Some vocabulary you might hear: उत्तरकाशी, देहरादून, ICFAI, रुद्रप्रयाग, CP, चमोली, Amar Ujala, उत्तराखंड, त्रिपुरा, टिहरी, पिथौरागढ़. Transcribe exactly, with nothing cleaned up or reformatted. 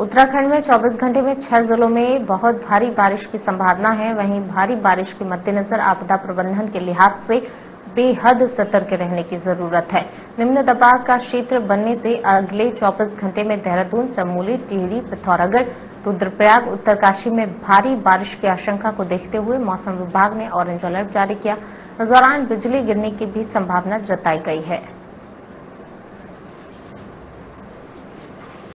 उत्तराखंड में चौबीस घंटे में छह जिलों में बहुत भारी बारिश की संभावना है। वहीं भारी बारिश के मद्देनजर आपदा प्रबंधन के लिहाज से बेहद सतर्क रहने की जरूरत है। निम्न दबाव का क्षेत्र बनने से अगले चौबीस घंटे में देहरादून, चमोली, टिहरी, पिथौरागढ़, रुद्रप्रयाग, उत्तरकाशी में भारी बारिश की आशंका को देखते हुए मौसम विभाग ने ऑरेंज अलर्ट जारी किया। इस दौरान बिजली गिरने की भी संभावना जताई गई है।